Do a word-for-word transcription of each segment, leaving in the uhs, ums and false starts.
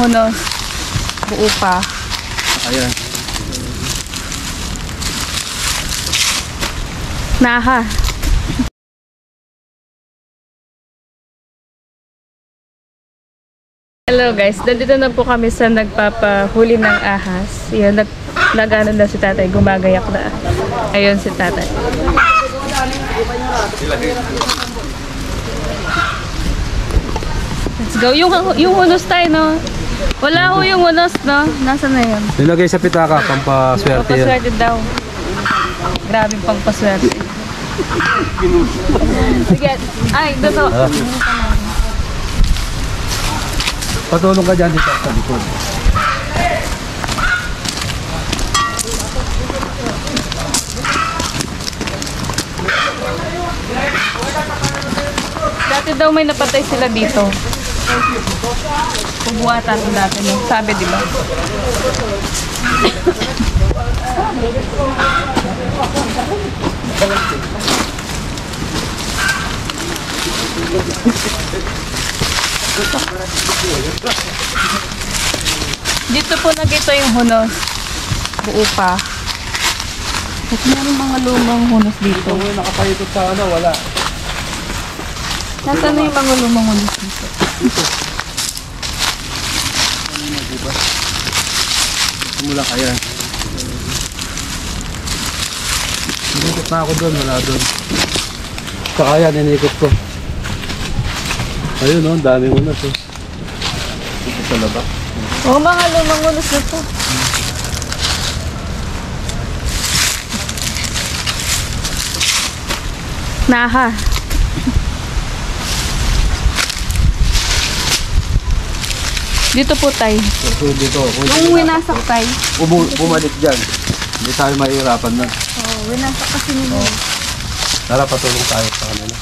panahon na buo pa. Ayan. Naha. Hello guys, nandito na po kami sa nagpapahuli ng ahas. Ayan, nag, nag-ano na si tatay, gumagayak na. Ayun si tatay. Let's go. Yung, yung unos tayo, no? Wala ho yung unos, no? Nasaan na yun? Nilagay sa pitaka, pampaswerte. Pampaswerte daw. Grabe pampaswerte. Sige. Ay, dito. Patulong ka dyan dito sa likod. Dati daw may napatay sila dito. Pagbuhatan dati nung sabi, di ba? Dito po nakita yung hunos. Buo pa. At meron mga lumang hunos dito. Nakapayutot sa ano, wala. Nasaan na yung mga lumang hunos dito? Dito. Mula kaya. Ninikot na ako doon, wala doon. Kaya ninikot ko. Ayun o, ang daming unos o. Ito sa laba. Oo, mga lumang unos na ito. Naha. Dito po tayo. So, dito. Nung winasak tayo. Bumalik dyan. Hindi tayo mahirapan na. Oo, winasak kasi nila. Tara, patulong tayo sa kanila.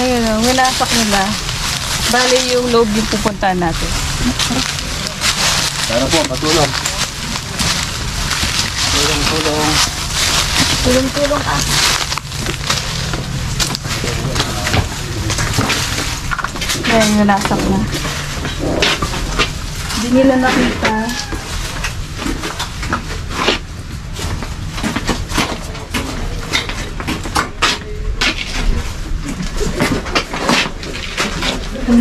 Ayun o, winasak nila. Bale yung loob yung pupuntaan natin. Tara po, patulong. Tulong, tulong. Tulong, tulong ah. Ayan, nalasak na. Hindi nila nakita.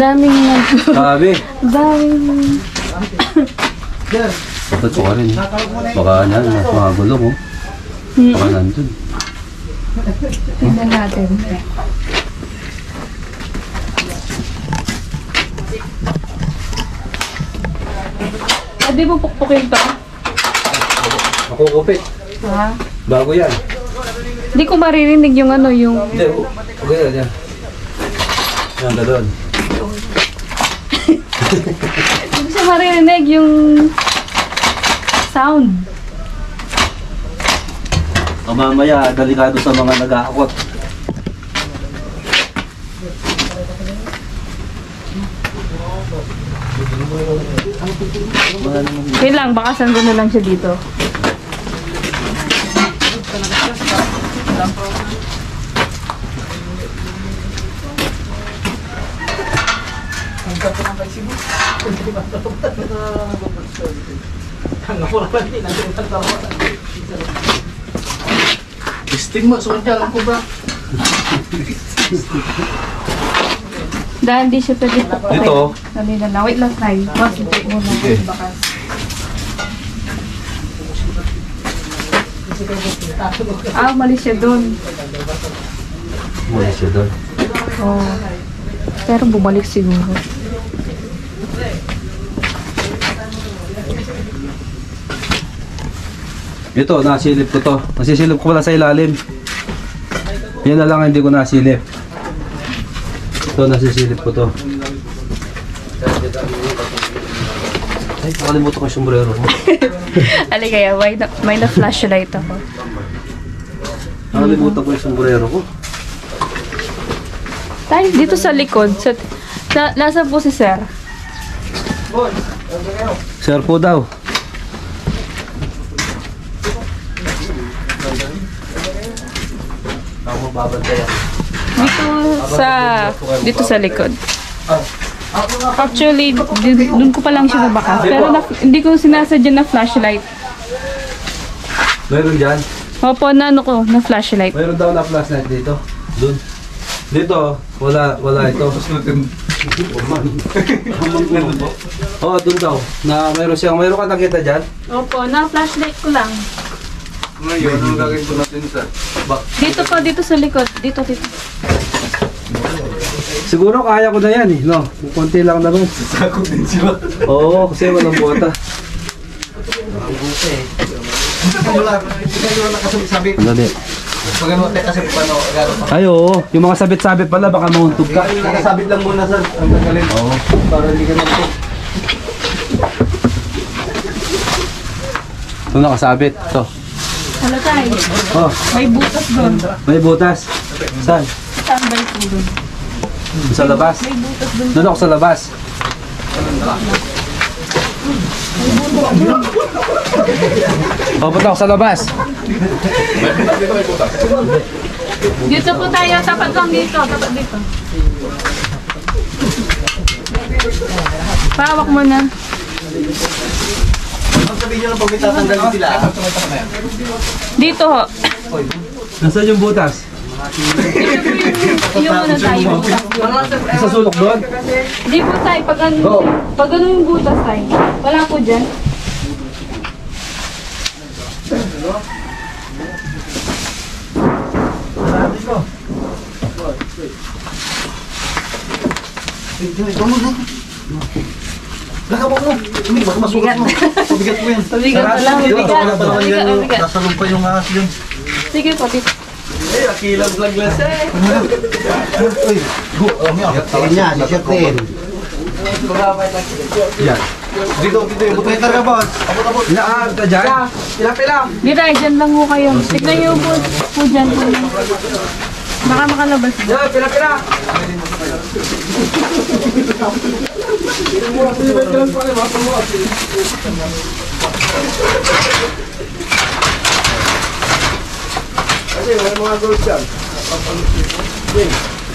Daming nag- Dami. Daming. Totoo rin. Baka yan, makagulo ko. Baka nandun. Tignan natin. Ah, di mo pukpukin to? Makukupit. Ha? Bago yan. Hindi ko maririnig yung ano yung... Hindi, okay na yan. Yan, ganoon. Hindi siya marinig yung sound. O mamaya, delikado sa mga nag-aakot. Wait lang, baka saan na lang siya dito. Stigma sobrang ko ba? Dahil di siya pwede po. Dito? Wait lang tayo. Concentrate mo na. Okay. Ah, mali siya doon. Mali siya doon? Oo. Pero bumalik siguro. Ito, nasilip ko to. Nasisilip ko pala sa ilalim. Yan na lang hindi ko nasilip. Ito, nasisilip ko to. Ay, nakalimutan ko yung sombrero ko. Aligaya, may na-flashlight ako. Nakalimutan ko yung sombrero ko. Tayo, dito sa likod. Sa, na, nasaan po si sir? Sir po daw. Dito sa dito sa likod. Actually, doon ko pa lang siya nabaka. Pero na, hindi ko sinasadya na flashlight. Meron dyan? Opo, na ano ko, na flashlight. Meron daw na flashlight dito. Doon. Dito, wala, wala ito. Oh, doon daw. Na meron siyang, meron ka nakita dyan? Opo, na flashlight ko lang. Ngayon, ang gagawin ko natin sa back. Dito po, dito sa likod. Dito, dito. Siguro kaya ko na yan eh, no? Kunti lang naman. Sasakot din sila. Oo, kasi walang bota. Walang bota eh. Wala, hindi na nakasabit-sabit. Dali. Pag ano, kasi paano, gano'n pa. Ay oo, yung mga sabit-sabit pala, baka mahuntog ka. Nakasabit lang muna sir, ang tagalin. Oo. Para hindi ka naman. Ito nakasabit, ito. Halo tayo. Oh. May butas doon. May butas? Saan? Tambay po doon. Sa labas? May butas doon. Doon ako sa labas. Oh, ba't ako sa labas? Dito po tayo. Tapat lang dito. Tapat dito. Pawak mo na. Dito ho. Nasaan yung butas? Yung ano tayo butas doon. Sa sulok doon? Di po tayo. Pag ano, oh. Pag ano yung butas tayo. Wala po dyan. Nakabok mo! Hindi, baka masulat mo. Pabigat mo yan. Pabigat mo lang. Wala pa naman yan. Nasa lumpa yung ahas yun. Sige po, dito. Eh, akilang vloglas eh. Uy, go. Alam niya, alam niya. Sisiyatin. Yan. Dito, dito. Butetar ka, boss. Abot, abot. Inaahag ka dyan? Pila, pila. Dito, dyan lang ho kayo. Tignan niyo po dyan. Baka makalabas. Dito, pila, pila.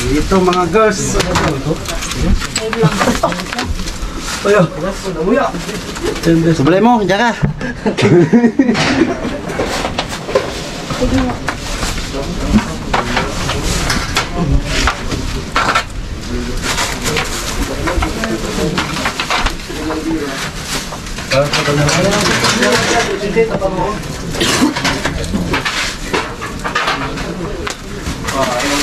Ito mga girls. Ayo. Sebelah mo, jaga. Para sa kanila. Dito pa mo. Ah, ayun.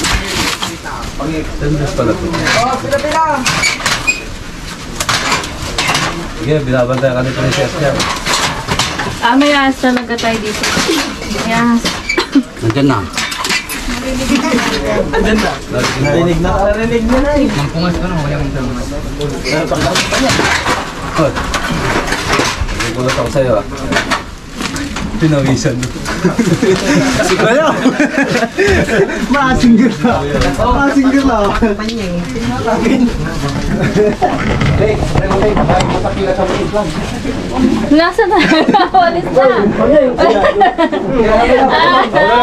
Pang-extend pala po. Oh, pila-pila. Sige, binabantay ka ni Princess niya. Ah, may ahas talaga tayo dito. May ahas. Nandiyan na. Nandiyan na. Narinig na. Narinig na na eh. Mampungas ka na. Wala mong talamas. Pero pagkakot pa niya. Good. Nagulat ako sa'yo ah. Pinawisan mo. Ayaw! Maasinggal na. Maasinggal na. Panyay. Hey, rego tayo. Dahil matakila sa mga islam. Nasa na. Walis na. Panyay. Wala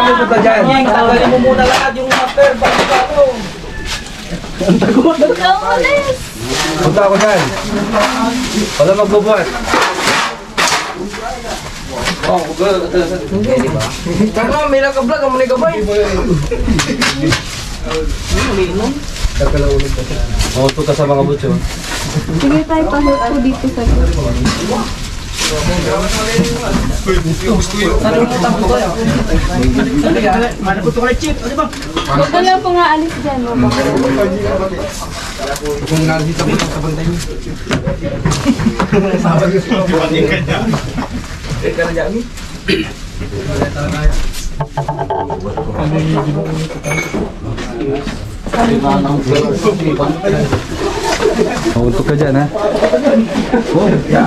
naman punta dyan. Tagalin mo muna lahat yung master. Bakit ka ito? Ang tagot. Kaulis! Punta ako dyan. Wala magbubuhat. Oh, girl. Hindi, di ba? Tama, may lang ka-vlog. Ang muna gabay. Kakalaunin ka siya. Oo, tuta sa mga butyo. Sige tayo, pahit ko dito sa dito. Nalimutan ko tayo. Managot ko na chip. Huwag na lang po nga alis dyan. Kung nandito ko sa bantay mo. Sabag ko sa bantay kanya. Eh, kaya niya kami. Untuk ka dyan, ha? Oh, yeah.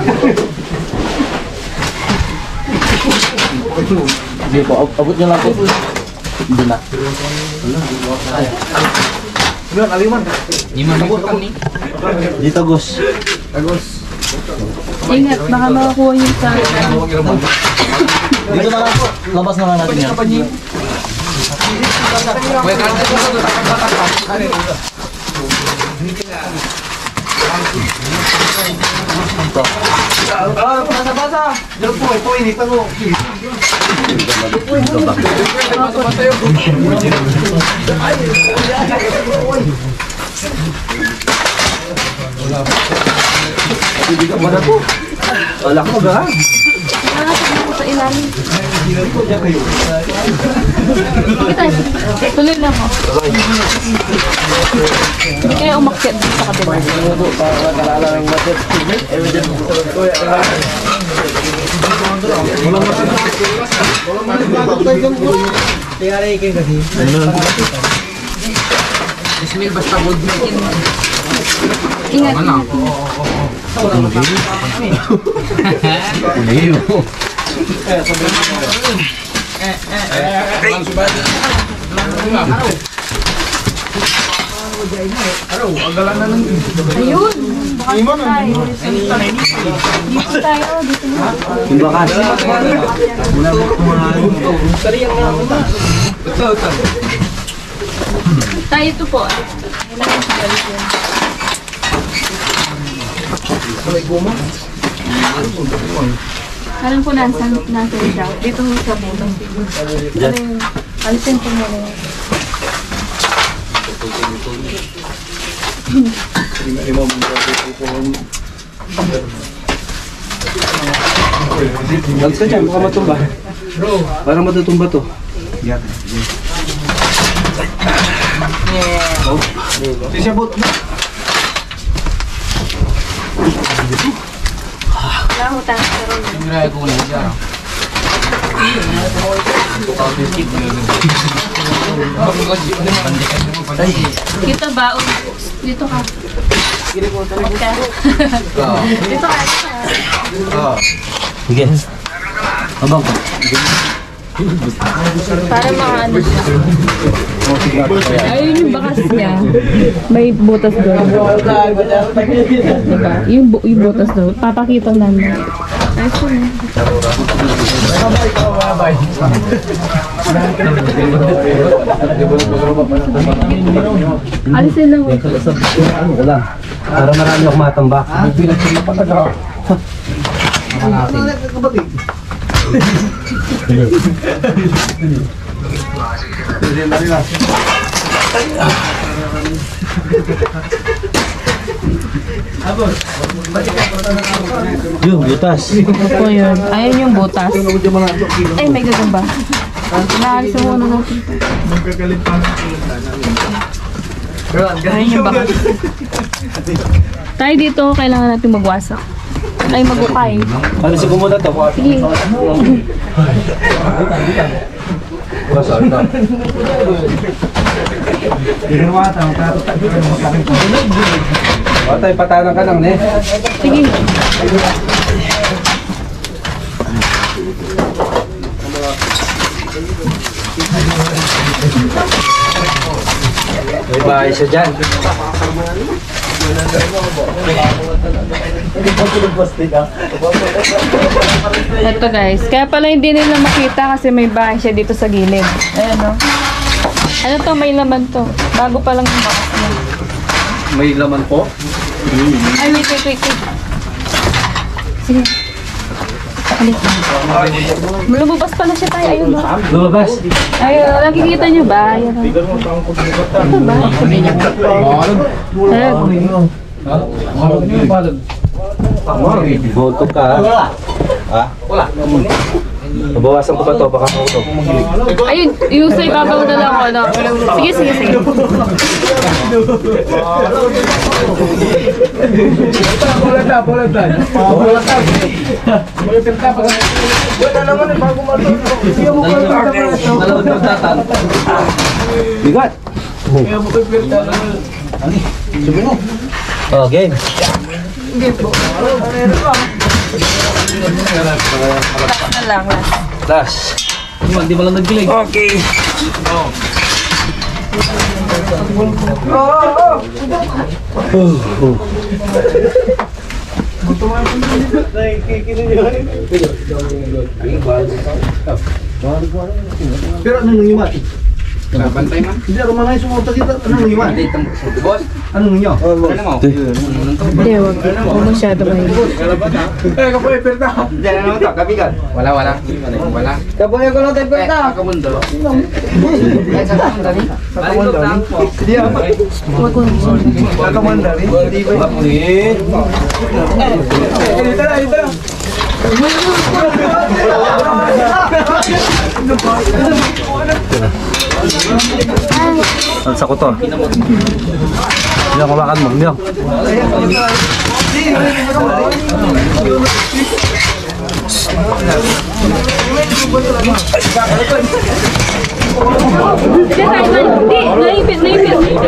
Sige po, abot nyo lang po. Doon na. Doon, aliman. Aliman na po. Dito, Gus. Agus. Ingat, baka makakuha yung sa... Dito na lang po. Labas na lang natin yan. Wait, kaya natin. Tuloy lang mo. Hindi kayo umakyat dito sa kabila. Ingat na ako. Eh, eh, eh, langsung aja. Araw, agalan na lang. Ayun. Iman tayo. Dito tayo, dito na. Timbakan. Tayo ito po. Parang po nasa nasa daw. Dito sa buto. Diyan. Alisin po mo. Dags ka dyan, baka matumba. Parang matutumba to. Yan. Sisabot. Wala hutang sa roon. Siniraya ko lang siya. Dito ba? Dito ka. Dito ka. Sige. Abang ka. Para maano siya. Ayun yung bakas niya. May butas doon. Diba? Yung, bu yung butas doon. Papakita namin. Ay, sorry. Alisin lang. Wala. Para marami ako matambak. Yung butas. Opo yun. Ayan yung butas. Ay, may gagamba. Naalis mo na natin. Ayan yung bakas. Tayo dito, kailangan natin magwasak. Ay, mag-ukay. Ano si Gumuda to? Sige. Patay, patanang ka lang, ne? Sige. May bahay siya dyan. Ito guys, kaya pala hindi nila makita kasi may bahay siya dito sa gilid. Ayan o. Ano to? May laman to. Bago pa lang yung bakas niya. May laman po? Ay, wait, wait, wait. Sige. Lumabas pala siya tayo. Ayun ba? Lumabas. Ayun, nakikita niyo ba? Ayun. Ito ba? Ayun. Boto ka. Ha? Wala. Nabawasan ko pa to, baka mauto. Ayun, yung sa ibabaw na lang ako, ano? Sige, sige, sige. Bulatan, bulatan. Bulatan. Wala naman eh, bago mauto. Siya mo ka lang naman. Dalawang magtatan. Bigat. Siya mo kayo pirta. Ani, sabi mo. Oh, game. Game po. Ano ba? Tapos na lang lang. Tapos. Hindi mo lang nagbilig. Okay. Oh. Oh! Oh! Oh! Gusto mo yung kikinig. Pero ano yung imat? Nabantay man? Hindi, rumanay sumunta kita. Anong ninyo man? Boss? Anong ninyo? Ano mo? Hindi, huwag. Huwag masyado kayo. Eh, kapoy, perta! Hindi, ano ito? Kapigat? Wala, wala. Wala. Kapoy, ako lang tayo perta! Kamundo. Sa kamundari? Sa kamundari? Hindi, ako. Sa kamundari? Hindi ba? Eh, dito na, dito na! Alsa ko to. Hindi ako makan mo. Hindi ako. Naipit, naipit.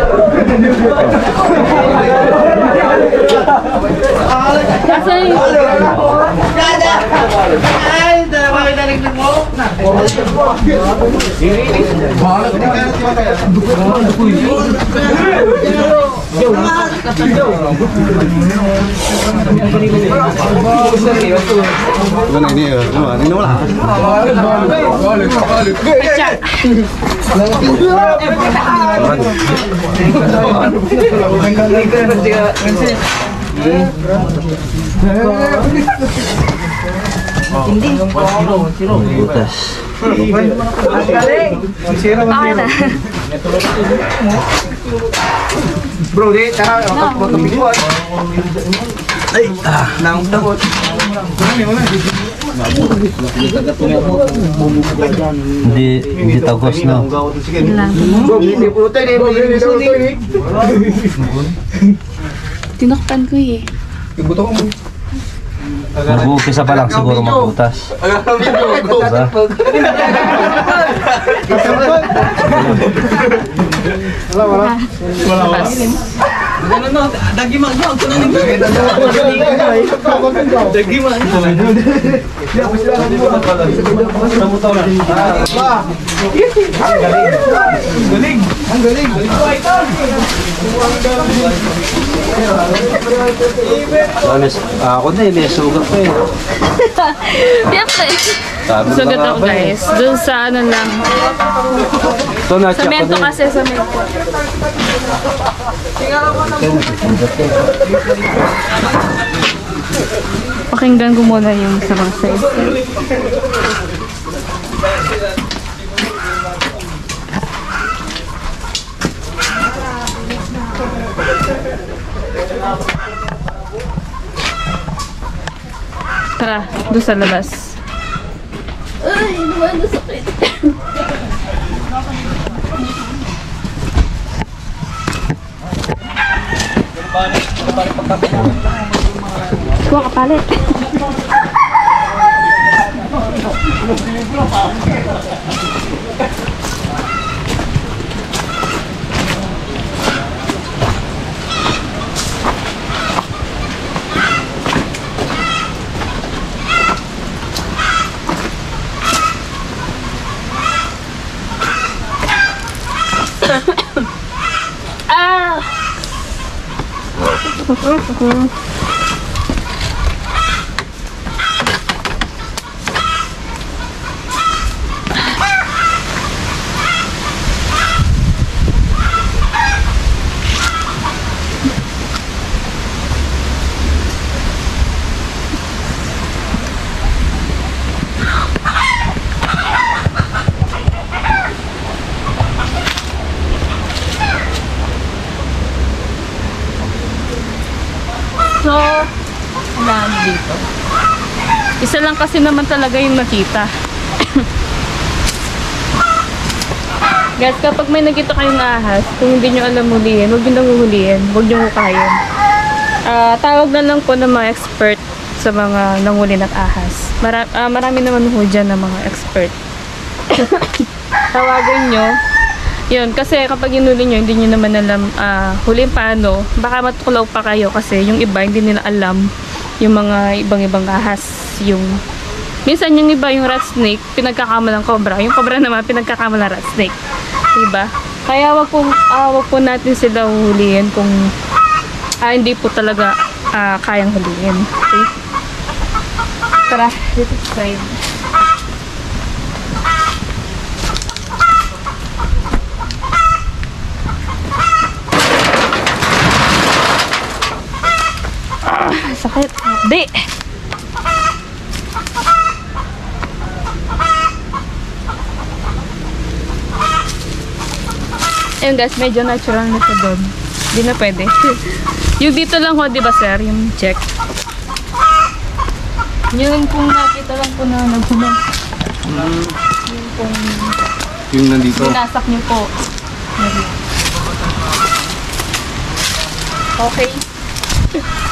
Nasaan yun? Ay, dalawa kayo nalaglag mo? Hindi. Butas. Ang galing! Okay na. Bro, di. Tara. Kapag-kapag-kapag. Ay! Naungot. Hindi. Hindi tagos na. Bro, hindi puto. Hindi puto. Tinakpan ko eh. Ibuto ko mo. Mag-uupisa pa lang siguro magbutas. Diba? Wala, wala. Wala, wala. Dagimang daw. Dagimang daw. Ang galing. Ang galing. Ang galing. Ako na eh, may sugat pa eh. Siyempre. Sugat ako guys. Doon sa ano lang. Samento kasi, samento. Pakinggan ko muna yung sa mga size. Tara, doon sa labas. Ay, naman na sakit. Kuha kapalit. Mm-hmm. Isa lang kasi naman talaga yung nakita. Guys, kapag may nakita kayong ahas, kung hindi nyo alam hulihin, huwag nyo hulihin, huwag nyo hukayin. Uh, tawag na lang po ng mga expert sa mga nanghuli ng ahas. Mara uh, marami naman po dyan ng mga expert. Tawagan nyo. Yun, kasi kapag inuli nyo, hindi nyo naman alam uh, hulihin paano. Baka matuklaw pa kayo kasi yung iba hindi nila alam yung mga ibang-ibang ahas. Yung minsan yung iba yung rat snake pinagkakamalang cobra, yung cobra naman pinagkakamalang rat snake, diba? Kaya wag po, uh, wag po natin sila hulihin kung ah, hindi po talaga uh, kayang hulihin, okay? Tara, dito sa side. Sakit. Di! Ayun guys, medyo natural na sa doon. Hindi na pwede. Yung dito lang ho, di ba sir? Yung check. Yung pong nakita lang po na naguna. Mm. Yung pong... Yung nandito? Sinasak niyo po. Okay.